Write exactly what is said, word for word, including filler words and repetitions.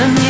to me.